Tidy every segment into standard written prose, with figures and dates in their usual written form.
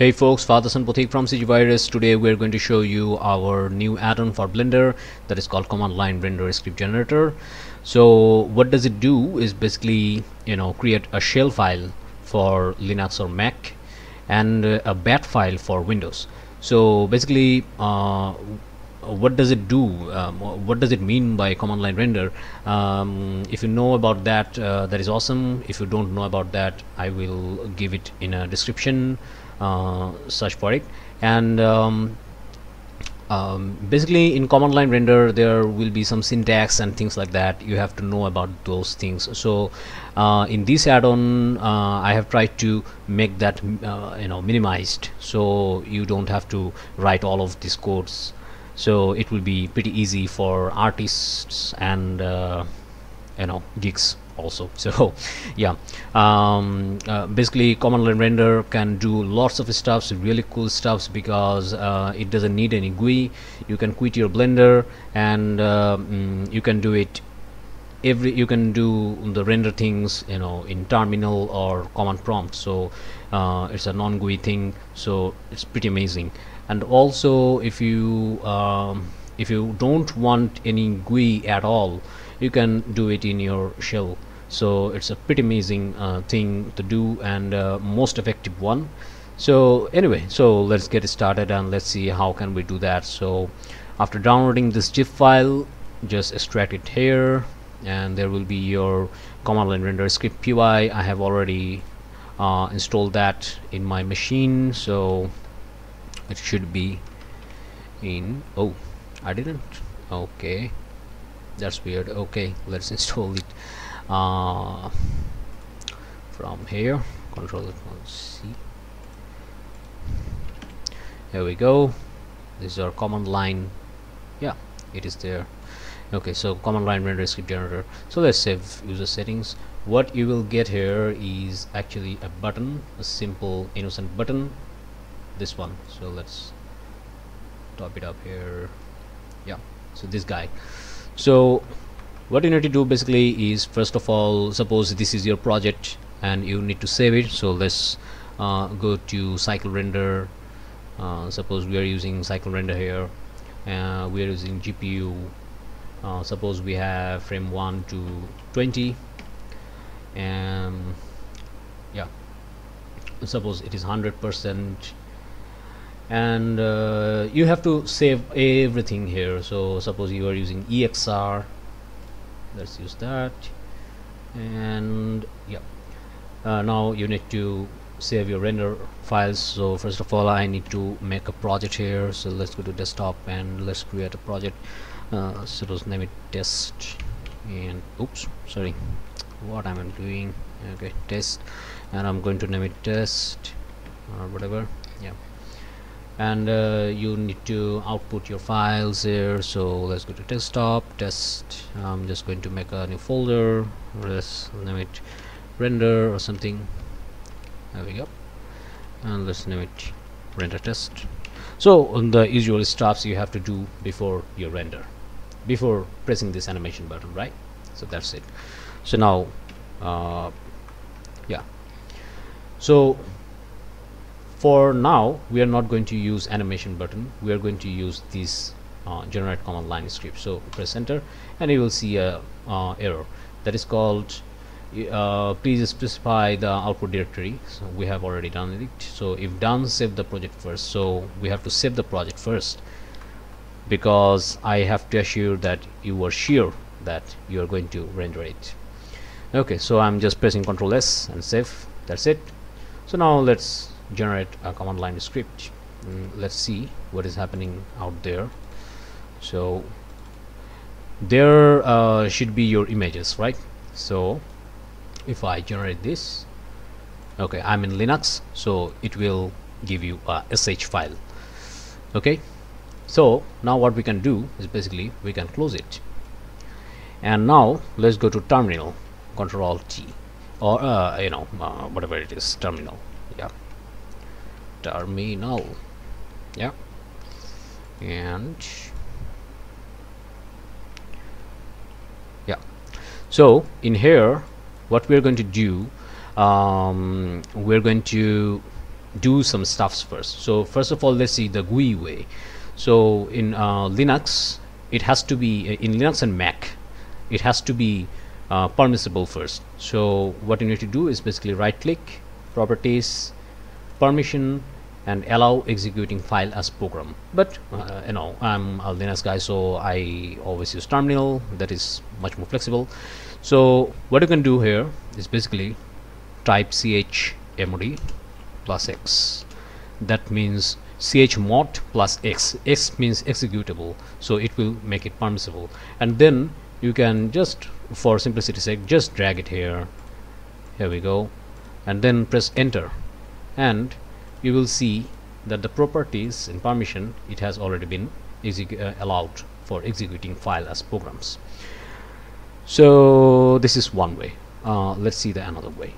Hey folks, Father Pothik from CGVirus. Today we are going to show you our new add-on for Blender that is called Command Line Render Script Generator. So what does it do is basically, you know, create a shell file for Linux or Mac and a bat file for Windows. So basically what does it do, what does it mean by command line render? If you know about that, that is awesome. If you don't know about that, I will give it in a description, search for it. And basically in command line render there will be some syntax and things like that. You have to know about those things. So in this add-on I have tried to make that minimized, so you don't have to write all of these codes. So it will be pretty easy for artists and geeks also. So yeah, basically command line render can do lots of stuffs, really cool stuffs, because it doesn't need any GUI. You can quit your Blender and you can do it you can do the render things, you know, in terminal or command prompt. So it's a non-GUI thing, so it's pretty amazing. And also if you don't want any GUI at all, you can do it in your shell. So it's a pretty amazing thing to do, and most effective one. So anyway, so let's get started and let's see how can we do that. So after downloading this zip file, just extract it here, and there will be your command line render script PY. I have already installed that in my machine, so it should be in, oh, I didn't, okay, that's weird. Okay, let's install it from here. Control C. Here we go. This is our command line. Yeah, it is there. Okay, so command line render script generator. So let's save user settings. What you will get here is actually a button, a simple innocent button, this one. So let's top it up here. Yeah, so this guy. So what you need to do basically is, first of all, suppose this is your project and you need to save it. So let's go to cycle render. Suppose we are using cycle render here. We are using GPU. Suppose we have frame 1 to 20, and yeah, suppose it is 100%, and you have to save everything here. So suppose you are using EXR, let's use that, and yeah, now you need to save your render files. So first of all, I need to make a project here. So let's go to desktop and let's create a project. Suppose name it test, and oops, sorry, what I'm doing. Okay, test, and I'm going to name it test or whatever. Yeah, and you need to output your files here. So let's go to desktop, test. I'm just going to make a new folder. Let's name it render or something. There we go, and let's name it render test. So on the usual stuffs you have to do before you render, before pressing this animation button, right? So that's it. So now yeah, so for now we are not going to use animation button, we are going to use this generate command line script. So press enter and you will see a error that is called please specify the output directory. So we have already done it. So if done, save the project first. So we have to save the project first, because I have to assure that you are sure that you are going to render it. Okay, so I'm just pressing Ctrl S and save. That's it. So now let's generate a command line script. Let's see what is happening out there. So there should be your images, right? So if I generate this, okay, I'm in Linux, so it will give you a sh file. Okay, so now what we can do is basically we can close it, and now let's go to terminal, Control T, or whatever it is, terminal. Yeah, terminal. Yeah, and yeah, so in here what we're going to do, we're going to do some stuffs first. So first of all, let's see the GUI way. So in Linux, it has to be, in Linux and Mac, it has to be permissible first. So what you need to do is basically right click, properties, permission, and allow executing file as program. But you know, I'm a Linux guy, so I always use terminal. That is much more flexible. So what you can do here is basically type chmod plus x. That means chmod plus x. X means executable, so it will make it permissible. And then you can just, for simplicity's sake, just drag it here. Here we go, and then press enter, and you will see that the properties and permission, it has already been allowed for executing file as programs. So this is one way. Let's see the another way.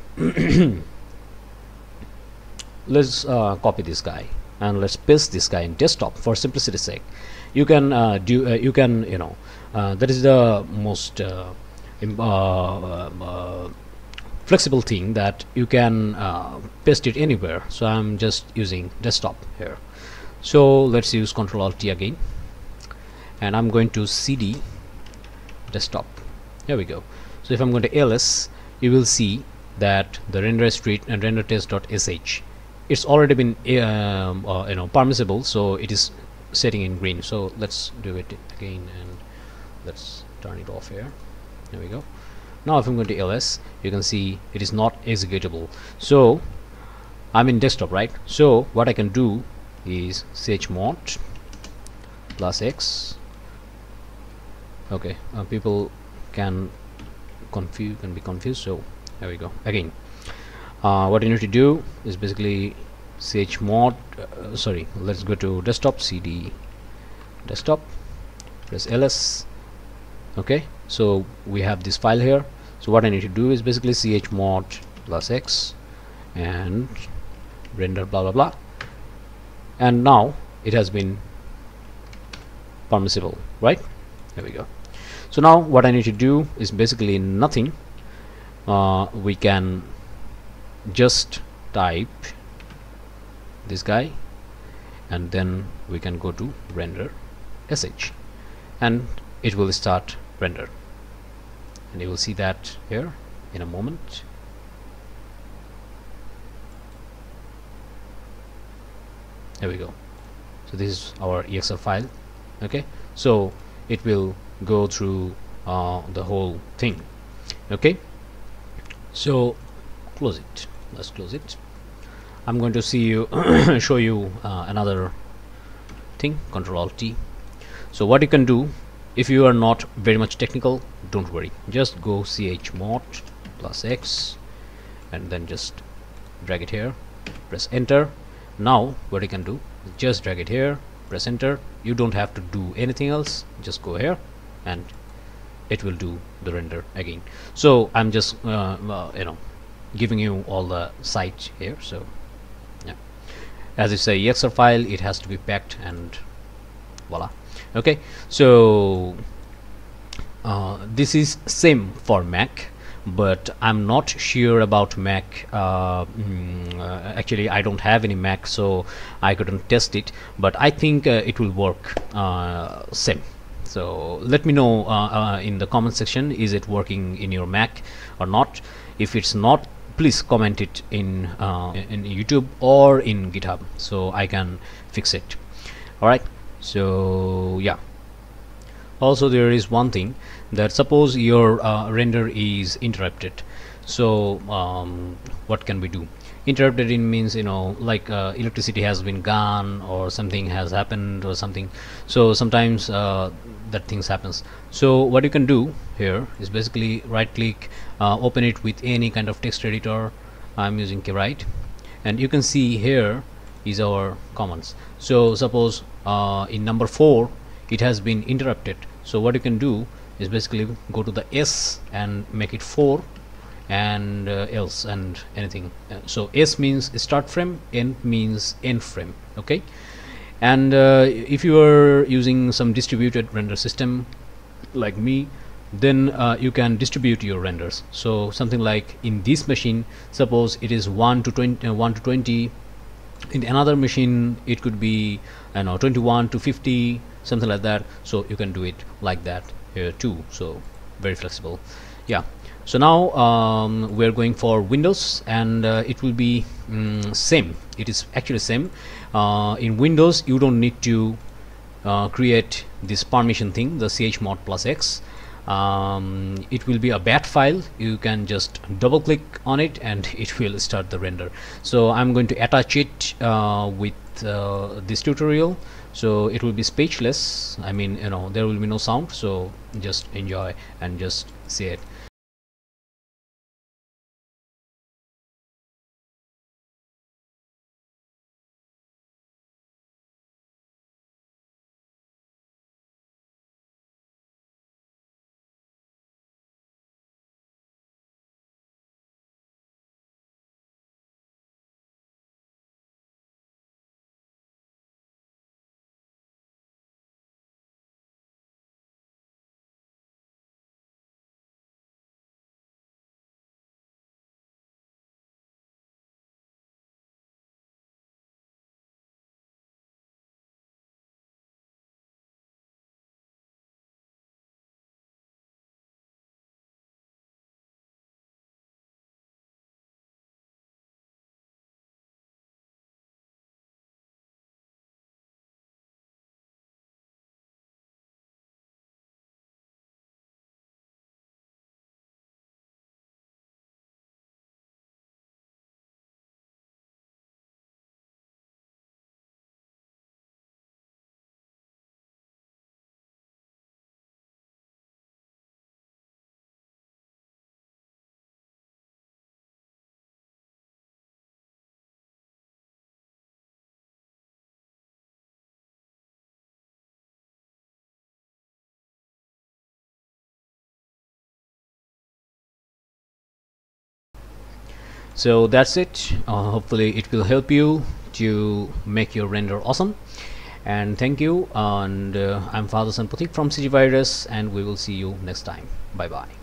Let's copy this guy and let's paste this guy in desktop for simplicity's sake. You can that is the most flexible thing, that you can paste it anywhere. So I'm just using desktop here. So let's use Ctrl Alt T again, and I'm going to cd desktop. Here we go. So if I'm going to ls, you will see that the render street and render test.sh, it's already been permissible, so it is setting in green. So let's do it again and let's turn it off here. There we go. Now if I'm going to ls, you can see it is not executable. So I'm in desktop, right? So what I can do is chmod plus x. Okay, people can be confused. So there we go again. What you need to do is basically chmod. Sorry, let's go to desktop, cd desktop, press ls. Okay, so we have this file here. So what I need to do is basically chmod plus x and render blah blah blah, and now it has been permissible, right? There we go. So now what I need to do is basically nothing. We can just type this guy and then we can go to render sh, and it will start render, and you will see that here in a moment. There we go. So this is our EXR file. Okay, so it will go through the whole thing. Okay, so close it. Let's close it. I'm going to show you another thing. Ctrl Alt T. So what you can do, if you are not very much technical, don't worry, just go chmod plus x and then just drag it here, press enter. Now what you can do, just drag it here, press enter. You don't have to do anything else, just go here and it will do the render again. So I'm just giving you all the sites here. So yeah, as it's a EXR file, it has to be packed, and voila. Okay, so this is same for Mac, but I'm not sure about Mac. Actually, I don't have any Mac, so I couldn't test it, but I think it will work same. So let me know in the comment section, is it working in your Mac or not? If it's not, please comment it in YouTube or in GitHub, so I can fix it. All right. So yeah, also there is one thing, that suppose your render is interrupted. So what can we do? Interrupted, it means, you know, like electricity has been gone or something has happened or something. So sometimes that things happens. So what you can do here is basically right click, open it with any kind of text editor. I'm using KWrite, and you can see here is our commands. So suppose in number 4 it has been interrupted. So what you can do is basically go to the s and make it 4 and else and anything. So s means start frame, n means end frame. Okay, and if you are using some distributed render system like me, then you can distribute your renders. So something like in this machine, suppose it is 1 to 20, in another machine it could be, I know, 21 to 50, something like that. So you can do it like that here too. So very flexible. Yeah, so now we're going for Windows, and it will be same. It is actually same. In Windows you don't need to create this permission thing, the chmod +x. It will be a bat file. You can just double click on it and it will start the render. So I'm going to attach it with this tutorial, so it will be speechless. I mean, you know, there will be no sound, so just enjoy and just see it. So that's it. Hopefully it will help you to make your render awesome, and thank you. And I'm Father Pothik from CGVirus, and we will see you next time. Bye bye.